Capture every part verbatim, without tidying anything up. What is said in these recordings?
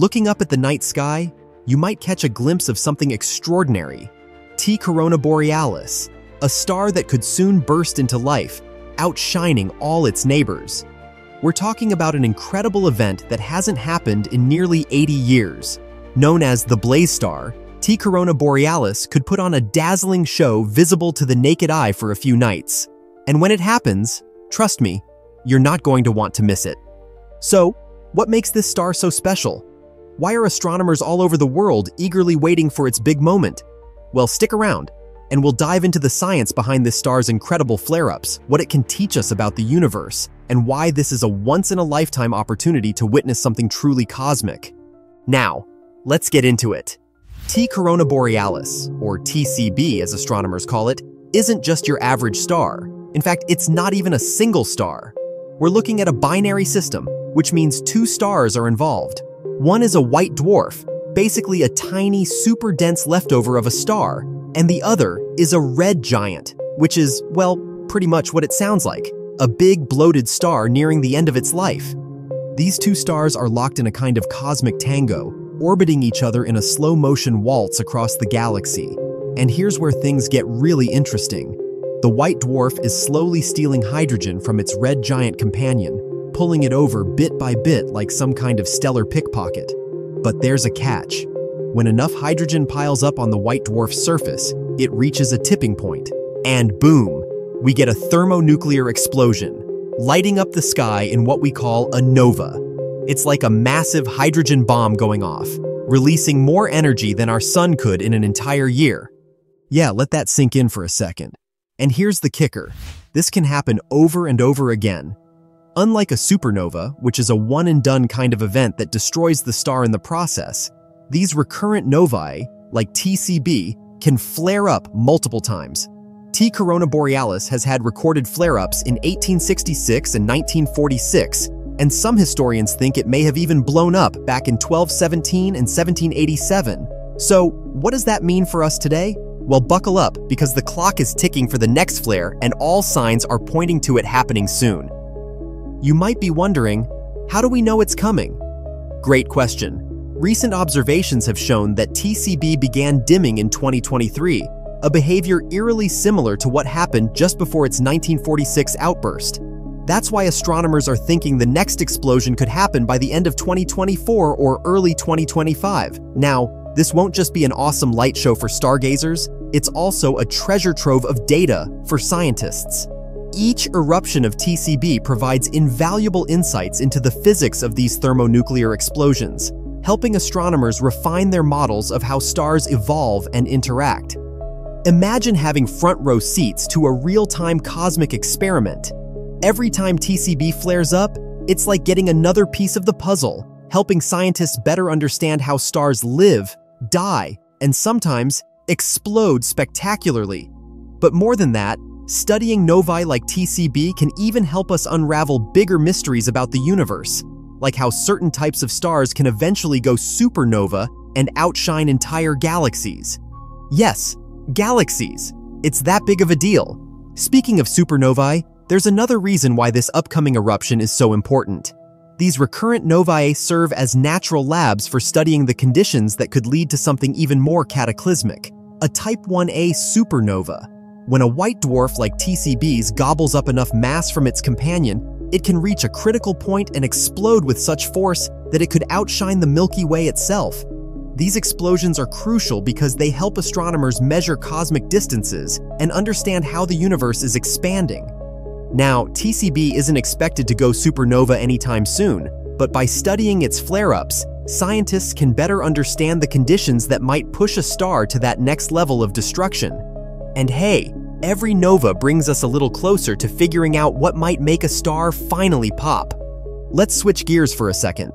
Looking up at the night sky, you might catch a glimpse of something extraordinary. T Coronae Borealis, a star that could soon burst into life, outshining all its neighbors. We're talking about an incredible event that hasn't happened in nearly eighty years. Known as the Blaze Star, T Coronae Borealis could put on a dazzling show visible to the naked eye for a few nights. And when it happens, trust me, you're not going to want to miss it. So, what makes this star so special? Why are astronomers all over the world eagerly waiting for its big moment? Well, stick around, and we'll dive into the science behind this star's incredible flare-ups, what it can teach us about the universe, and why this is a once-in-a-lifetime opportunity to witness something truly cosmic. Now, let's get into it. T Coronae Borealis, or T C B as astronomers call it, isn't just your average star. In fact, it's not even a single star. We're looking at a binary system, which means two stars are involved. One is a white dwarf, basically a tiny, super dense leftover of a star, and the other is a red giant, which is, well, pretty much what it sounds like, a big bloated star nearing the end of its life. These two stars are locked in a kind of cosmic tango, orbiting each other in a slow-motion waltz across the galaxy. And here's where things get really interesting. The white dwarf is slowly stealing hydrogen from its red giant companion, pulling it over bit by bit like some kind of stellar pickpocket. But there's a catch. When enough hydrogen piles up on the white dwarf's surface, it reaches a tipping point. And boom, we get a thermonuclear explosion, lighting up the sky in what we call a nova. It's like a massive hydrogen bomb going off, releasing more energy than our sun could in an entire year. Yeah, let that sink in for a second. And here's the kicker. This can happen over and over again. Unlike a supernova, which is a one-and-done kind of event that destroys the star in the process, these recurrent novae, like T C B, can flare up multiple times. T Coronae Borealis has had recorded flare-ups in eighteen sixty-six and nineteen forty-six, and some historians think it may have even blown up back in twelve seventeen and seventeen eighty-seven. So, what does that mean for us today? Well, buckle up, because the clock is ticking for the next flare and all signs are pointing to it happening soon. You might be wondering, how do we know it's coming? Great question. Recent observations have shown that T C B began dimming in twenty twenty-three, a behavior eerily similar to what happened just before its nineteen forty-six outburst. That's why astronomers are thinking the next explosion could happen by the end of twenty twenty-four or early twenty twenty-five. Now, this won't just be an awesome light show for stargazers, it's also a treasure trove of data for scientists. Each eruption of T C B provides invaluable insights into the physics of these thermonuclear explosions, helping astronomers refine their models of how stars evolve and interact. Imagine having front-row seats to a real-time cosmic experiment. Every time T C B flares up, it's like getting another piece of the puzzle, helping scientists better understand how stars live, die, and sometimes explode spectacularly. But more than that, studying novae like T C B can even help us unravel bigger mysteries about the universe, like how certain types of stars can eventually go supernova and outshine entire galaxies. Yes, galaxies. It's that big of a deal. Speaking of supernovae, there's another reason why this upcoming eruption is so important. These recurrent novae serve as natural labs for studying the conditions that could lead to something even more cataclysmic, a type one A supernova. When a white dwarf like T C B's gobbles up enough mass from its companion, it can reach a critical point and explode with such force that it could outshine the Milky Way itself. These explosions are crucial because they help astronomers measure cosmic distances and understand how the universe is expanding. Now, T C B isn't expected to go supernova anytime soon, but by studying its flare-ups, scientists can better understand the conditions that might push a star to that next level of destruction. And hey, every nova brings us a little closer to figuring out what might make a star finally pop. Let's switch gears for a second.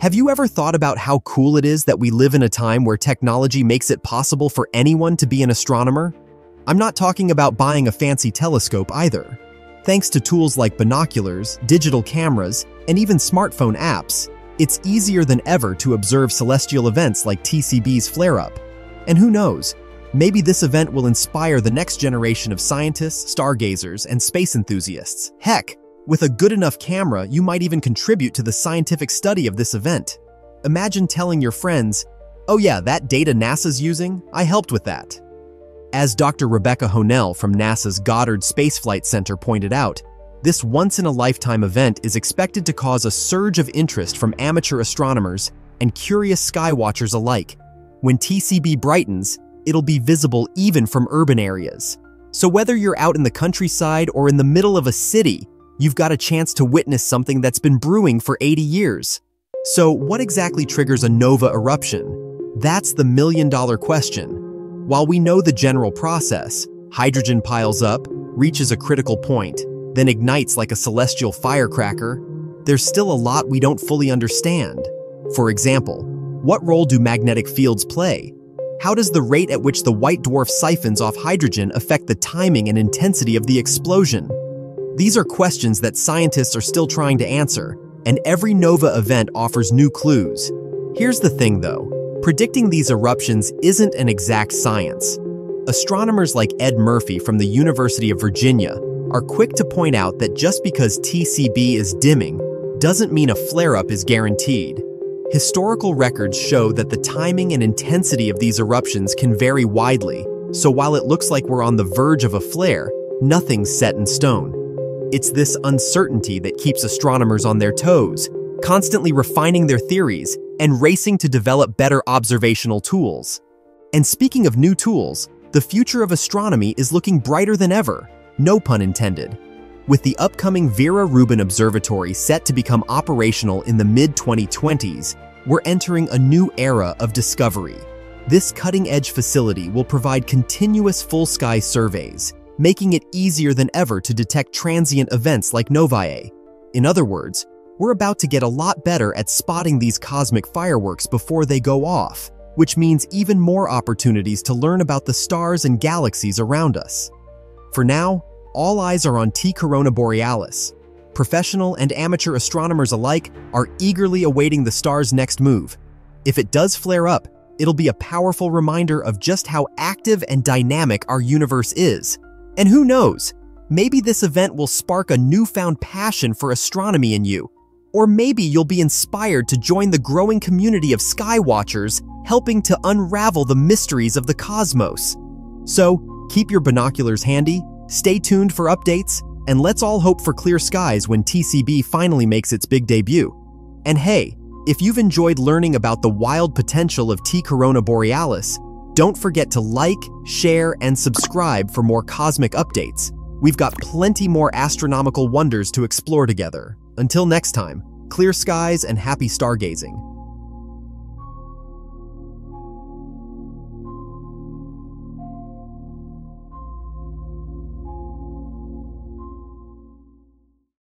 Have you ever thought about how cool it is that we live in a time where technology makes it possible for anyone to be an astronomer? I'm not talking about buying a fancy telescope either. Thanks to tools like binoculars, digital cameras, and even smartphone apps, it's easier than ever to observe celestial events like T C B's flare-up. And who knows, maybe this event will inspire the next generation of scientists, stargazers, and space enthusiasts. Heck, with a good enough camera, you might even contribute to the scientific study of this event. Imagine telling your friends, "Oh yeah, that data NASA's using, I helped with that." As Doctor Rebecca Honnell from NASA's Goddard Space Flight Center pointed out, this once-in-a-lifetime event is expected to cause a surge of interest from amateur astronomers and curious sky watchers alike. When T C B brightens, it'll be visible even from urban areas. So whether you're out in the countryside or in the middle of a city, you've got a chance to witness something that's been brewing for eighty years. So what exactly triggers a nova eruption? That's the million-dollar question. While we know the general process, hydrogen piles up, reaches a critical point, then ignites like a celestial firecracker, there's still a lot we don't fully understand. For example, what role do magnetic fields play? How does the rate at which the white dwarf siphons off hydrogen affect the timing and intensity of the explosion? These are questions that scientists are still trying to answer, and every nova event offers new clues. Here's the thing though, predicting these eruptions isn't an exact science. Astronomers like Ed Murphy from the University of Virginia are quick to point out that just because T C B is dimming doesn't mean a flare-up is guaranteed. Historical records show that the timing and intensity of these eruptions can vary widely, so while it looks like we're on the verge of a flare, nothing's set in stone. It's this uncertainty that keeps astronomers on their toes, constantly refining their theories and racing to develop better observational tools. And speaking of new tools, the future of astronomy is looking brighter than ever, no pun intended. With the upcoming Vera Rubin Observatory set to become operational in the mid twenty twenties, we're entering a new era of discovery. This cutting-edge facility will provide continuous full-sky surveys, making it easier than ever to detect transient events like novae. In other words, we're about to get a lot better at spotting these cosmic fireworks before they go off, which means even more opportunities to learn about the stars and galaxies around us. For now, all eyes are on T Coronae Borealis. Professional and amateur astronomers alike are eagerly awaiting the star's next move. If it does flare up, it'll be a powerful reminder of just how active and dynamic our universe is. And who knows, maybe this event will spark a newfound passion for astronomy in you. Or maybe you'll be inspired to join the growing community of sky watchers helping to unravel the mysteries of the cosmos. So, keep your binoculars handy, stay tuned for updates, and let's all hope for clear skies when T C B finally makes its big debut. And hey, if you've enjoyed learning about the wild potential of T Coronae Borealis, don't forget to like, share, and subscribe for more cosmic updates. We've got plenty more astronomical wonders to explore together. Until next time, clear skies and happy stargazing.